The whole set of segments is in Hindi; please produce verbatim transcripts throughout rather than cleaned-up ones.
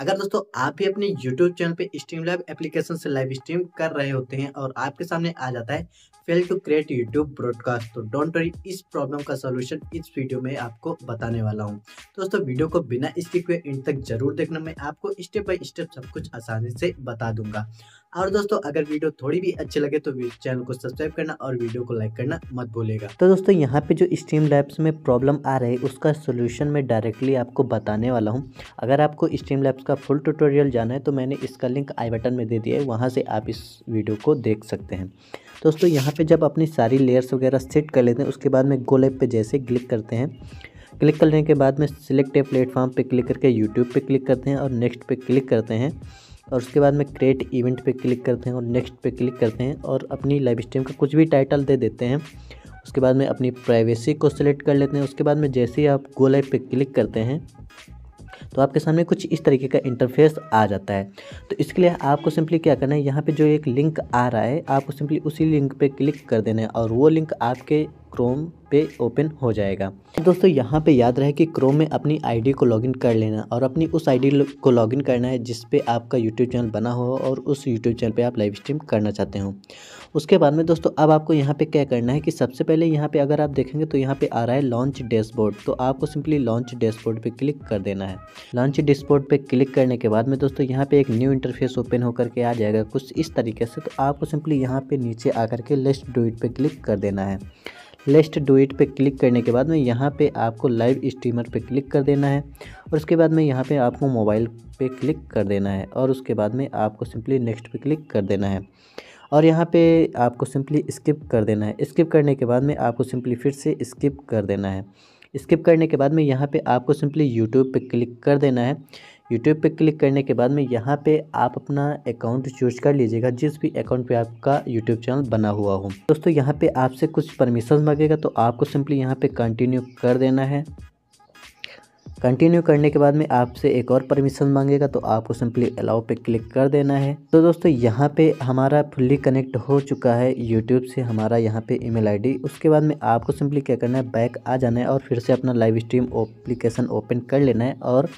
अगर दोस्तों आप भी अपने YouTube चैनल पे स्ट्रीमलैब एप्लीकेशन से लाइव स्ट्रीम कर रहे होते हैं और आपके सामने आ जाता है fail to create YouTube broadcast, तो डोंट वरी, इस प्रॉब्लम का सलूशन इस वीडियो में आपको बताने वाला हूं। दोस्तों वीडियो को बिना स्किप किए एंड तक जरूर देखना, मैं आपको स्टेप बाय स्टेप सब कुछ आसानी से बता दूंगा। और दोस्तों अगर वीडियो थोड़ी भी अच्छी लगे तो चैनल को सब्सक्राइब करना और वीडियो को लाइक करना मत भूलेगा। तो दोस्तों यहाँ पे जो स्ट्रीमलैब्स में प्रॉब्लम आ रही है उसका सलूशन मैं डायरेक्टली आपको बताने वाला हूँ। अगर आपको स्ट्रीमलैब्स का फुल ट्यूटोरियल जाना है तो मैंने इसका लिंक आई बटन में दे दिया है, वहाँ से आप इस वीडियो को देख सकते हैं। दोस्तों यहाँ पे जब अपनी सारी लेयर्स वगैरह सेट कर लेते हैं उसके बाद में गो लाइव पे जैसे क्लिक करते हैं, क्लिक करने के बाद में सिलेक्ट ए प्लेटफॉर्म पे क्लिक करके यूट्यूब पे क्लिक करते हैं और नेक्स्ट पे क्लिक करते हैं, और उसके बाद में क्रिएट इवेंट पे क्लिक करते हैं और नेक्स्ट पे क्लिक करते हैं और अपनी लाइव स्ट्रीम का कुछ भी टाइटल दे देते हैं। उसके बाद में अपनी प्राइवेसी को सिलेक्ट कर लेते हैं। उसके बाद में जैसे ही आप गो लाइव पे क्लिक करते हैं तो आपके सामने कुछ इस तरीके का इंटरफेस आ जाता है। तो इसके लिए आपको सिंपली क्या करना है, यहाँ पे जो एक लिंक आ रहा है आपको सिंपली उसी लिंक पे क्लिक कर देना है और वो लिंक आपके क्रोम पे ओपन हो जाएगा। दोस्तों यहाँ पे याद रहे कि क्रोम में अपनी आईडी को लॉगिन कर लेना और अपनी उस आईडी को लॉगिन करना है जिस पे आपका यूट्यूब चैनल बना हो और उस यूट्यूब चैनल पे आप लाइव स्ट्रीम करना चाहते हो। उसके बाद में दोस्तों अब आपको यहाँ पे क्या करना है कि सबसे पहले यहाँ पे अगर आप देखेंगे तो यहाँ पे आ रहा है लॉन्च डैशबोर्ड, तो आपको सिंपली लॉन्च डैशबोर्ड पे क्लिक कर देना है। लॉन्च डैशबोर्ड पे क्लिक करने के बाद में दोस्तों यहाँ पे एक न्यू इंटरफेस ओपन होकर के आ जाएगा कुछ इस तरीके से। तो आपको सिंपली यहाँ पे नीचे आकर के लेट्स डू इट पे क्लिक कर देना है। लेट्स डू इट पे क्लिक करने के बाद में यहाँ पे आपको लाइव स्ट्रीमर पे क्लिक कर देना है और उसके बाद में यहाँ पे आपको मोबाइल पे क्लिक कर देना है और उसके बाद में आपको सिंपली नेक्स्ट पे क्लिक कर देना है और यहाँ पे आपको सिंपली स्किप कर देना है। स्किप करने के बाद में आपको सिंपली फिर से स्किप कर देना है। स्किप करने के बाद में यहाँ पे आपको सिंपली यूट्यूब पे क्लिक कर देना है। यूट्यूब पे क्लिक करने के बाद में यहाँ पे आप अपना अकाउंट चूज कर लीजिएगा जिस भी अकाउंट पे आपका यूट्यूब चैनल बना हुआ हो। दोस्तों यहाँ पे आपसे कुछ परमिशन मांगेगा तो आपको सिंपली यहाँ पे कंटिन्यू कर देना है। कंटिन्यू करने के बाद में आपसे एक और परमिशन मांगेगा तो आपको सिंपली अलाउ पे क्लिक कर देना है। तो दोस्तों यहाँ पे हमारा फुल्ली कनेक्ट हो चुका है यूट्यूब से हमारा यहाँ पे ईमेल आईडी। उसके बाद में आपको सिंपली क्या करना है, बैक आ जाना है और फिर से अपना लाइव स्ट्रीम एप्लीकेशन ओपन कर लेना है और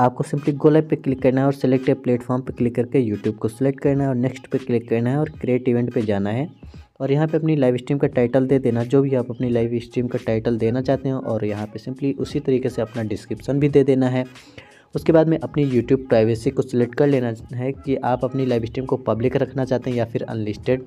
आपको सिंपली गो लाइव पे क्लिक करना है और सिलेक्ट ए प्लेटफॉर्म पे क्लिक करके यूट्यूब को सिलेक्ट करना है और नेक्स्ट पे क्लिक करना है और क्रिएट इवेंट पे जाना है और यहाँ पे अपनी लाइव स्ट्रीम का टाइटल दे देना जो भी आप अपनी लाइव स्ट्रीम का टाइटल देना चाहते हो और यहाँ पे सिंपली उसी तरीके से अपना डिस्क्रिप्शन भी दे देना है। उसके बाद में अपनी यूट्यूब प्राइवेसी को सिलेक्ट कर लेना है कि आप अपनी लाइव स्ट्रीम को पब्लिक रखना चाहते हैं या फिर अनलिस्टेड,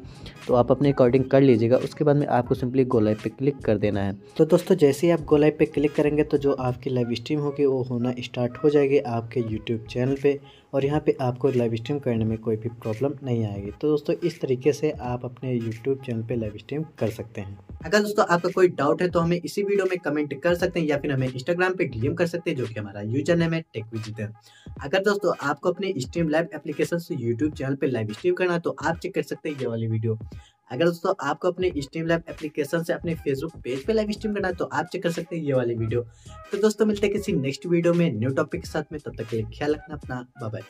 तो आप अपने अकॉर्डिंग कर लीजिएगा। उसके बाद में आपको सिंपली गो लाइव पे क्लिक कर देना है। तो दोस्तों जैसे ही आप गो लाइव पे क्लिक करेंगे तो जो आपकी लाइव स्ट्रीम होगी वो होना स्टार्ट हो जाएगी आपके यूट्यूब चैनल पर और यहाँ पे आपको लाइव स्ट्रीम करने में कोई भी प्रॉब्लम नहीं आएगी। तो दोस्तों इस तरीके से आप अपने यूट्यूब चैनल पे लाइव स्ट्रीम कर सकते हैं। अगर दोस्तों आपका कोई डाउट है तो हमें इसी वीडियो में कमेंट कर सकते हैं या फिर हमें इंस्टाग्राम पे डीएम कर सकते हैं जो कि हमारा यूजर नेम है टेक विद जितेंद्र। अगर दोस्तों आपको अपने स्ट्रीमलैब एप्लीकेशन से यूट्यूब चैनल पे लाइव स्ट्रीम करना है तो आप चेक कर सकते हैं ये वाली वीडियो। अगर दोस्तों आपको अपने स्ट्रीमलैब एप्लीकेशन से अपने फेसबुक पेज पे लाइव स्ट्रीम करना है तो आप चेक कर सकते हैं ये वाली वीडियो। तो दोस्तों मिलते हैं किसी नेक्स्ट वीडियो में न्यू टॉपिक के साथ में, तब तक के लिए ख्याल रखना अपना, बाय बाय।